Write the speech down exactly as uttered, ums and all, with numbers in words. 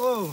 Whoa.